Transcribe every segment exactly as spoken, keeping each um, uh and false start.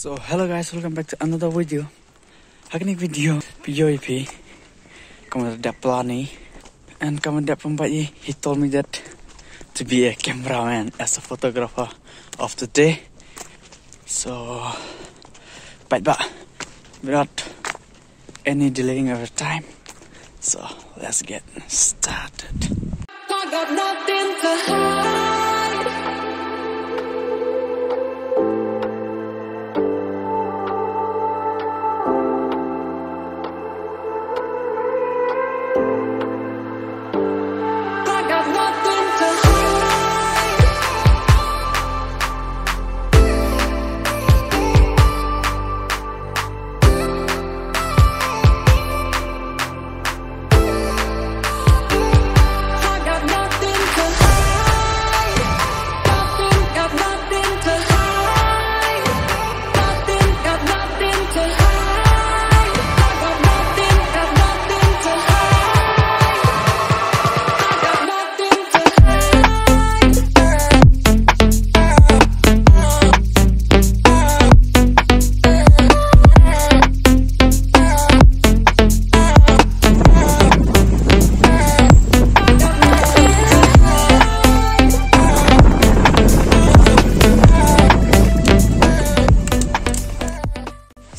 So hello guys, welcome back to another video. Hari ini video video ini kamu ada plani, and kamu ada pembat ini. He told me that to be a cameraman as a photographer of the day. So, but but without any delaying our time, so let's get started. I got nothing to hide.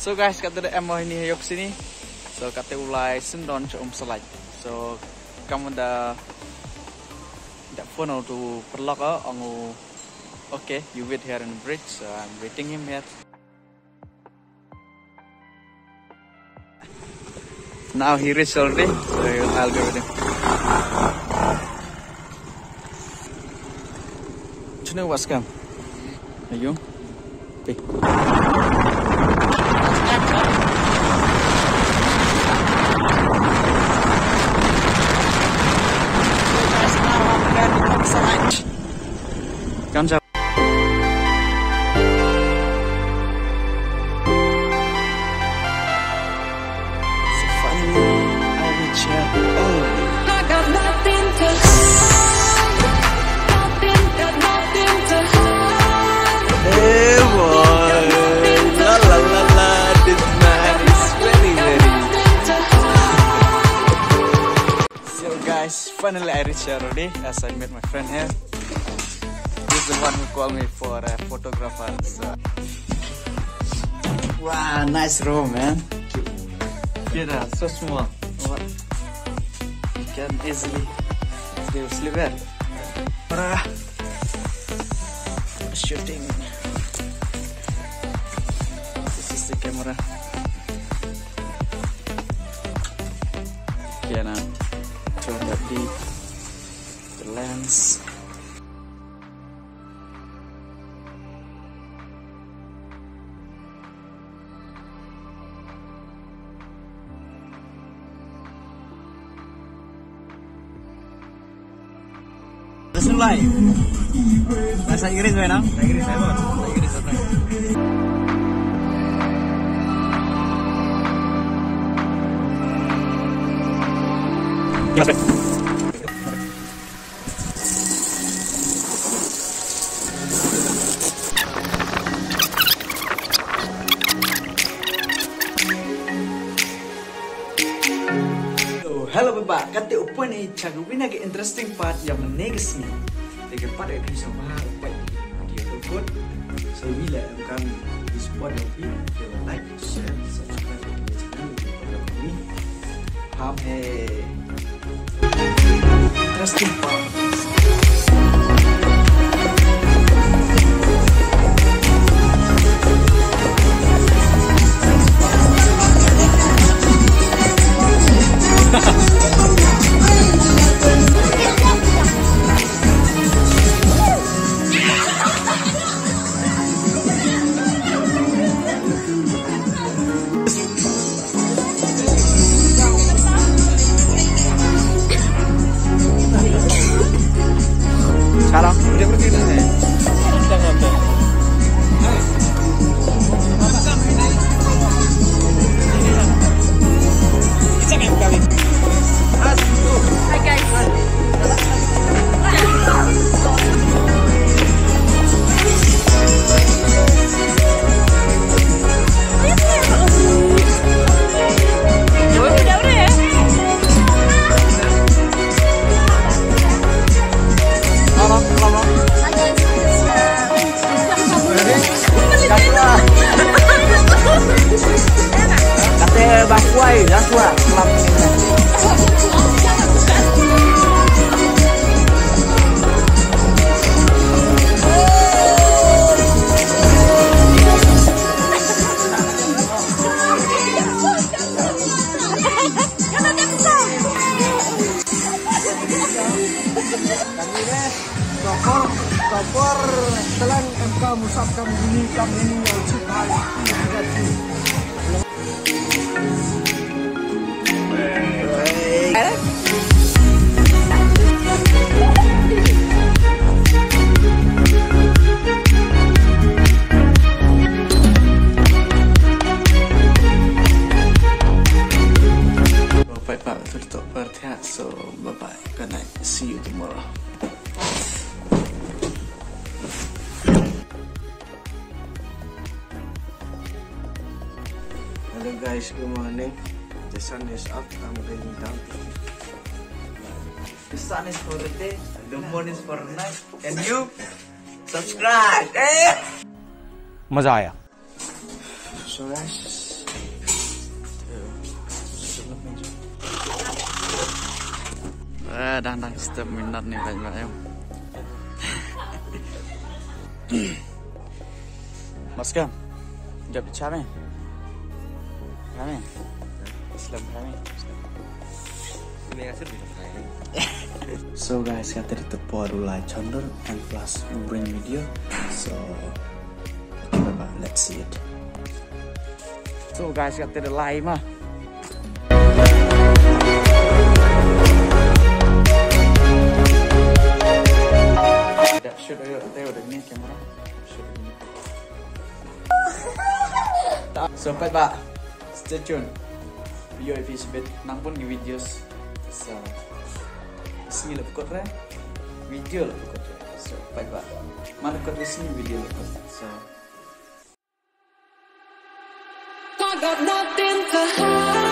So guys, kata ada emoh ini yuk sini. So kata ulai sendon cuma selai. So kamu dah dah phone atau perlak ah, angu. Okay, you wait here in the bridge. So I'm waiting him here. Now he reached already. So I'll go with him. Cina waskam. Ayo, pi. Guns up. Finally, I reached here already as I met my friend here. He's the one who called me for a photographer. So. Wow, nice room, man. Yeah, so small. You can easily sleep here. Shooting. This is the camera. Yeah, now. Turn the deep, the lens. Let's fly. Bahasa Inggris gue nang, bahasa Inggris apa? Bahasa Inggris apa? Yes. So, hello baba, kata upan ini cakap bina ke interesting part yang menegas ni. Tiga part yang bisa mahal baik dia telepon. So bila kami di support ini, jangan like, share, subscribe dan channel ini. Amin. Let's keep going. way, back way, that's where I clap. Topor, topor, telan M K Musab kami ini kami ini wajib hati. Bapak, Pak, tutup perhatian. So, Bapak, good night. See you tomorrow. Hello guys, good morning. The sun is up, I'm going down. The sun is for the day, the moon is for the night. And you, subscribe! Maza aaya. So guys, à, đang đang step mình đặt này vậy vậy không? Maskam, jab chha mein. Khá mày. Islam khá mày. So guys, kata di tepuk rulai channel and plus brain video. So okay, let's see it. So guys, kata di lai mah. Sampai pak, stay tune. Video episode nampun di videos. So, sini lepas kau video lepas kau. So, bye pak. Mana kau sini video lepas. So. I got nothing to hide.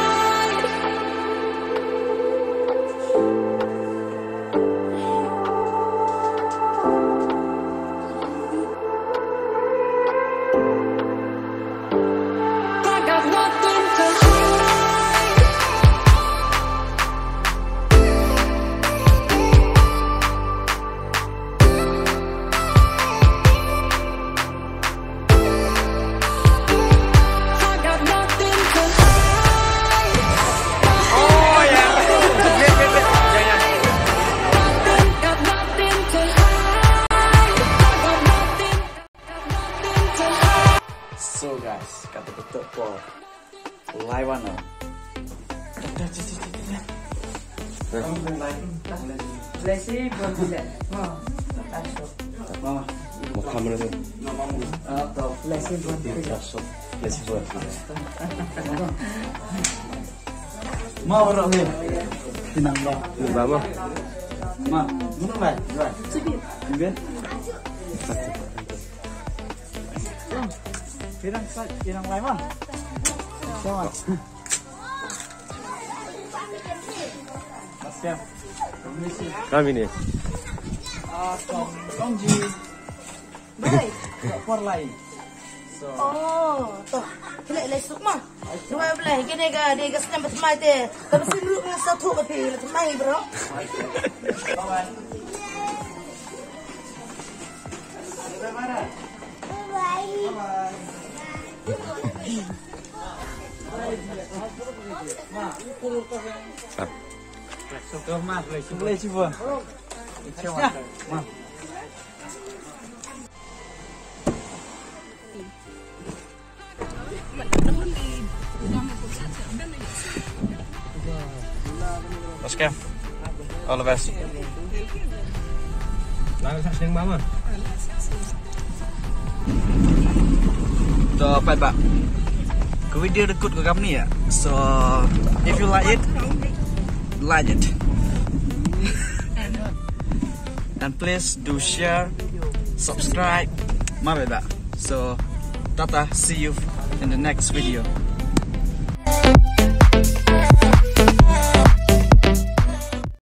So guys, kata betul for live one now. Let's see what we get. Mama, mau kamera tu. Atau let's see what we get. Let's see what we get. Mau berapa ni? Tinang lah. Berapa? Ma, mana mai? Cepat. Cepat. Pirang sat, pirang lain mah. Selamat. Masih. Kami ni. Ah, Tom, Tomji. Baik. Por lain. Oh, toh. Kena lesuk mah. Dua belah, kena gak, dia gas nampak mai deh. Tapi sebelum satu kopi, lepas mai bro. Kawan. Bye bye. Bye bye. Let's go. All the best. Dapat pak, video dekat ke kami ya. So if you like it, like it, and please do share, subscribe, ma pak. So tata, see you in the next video.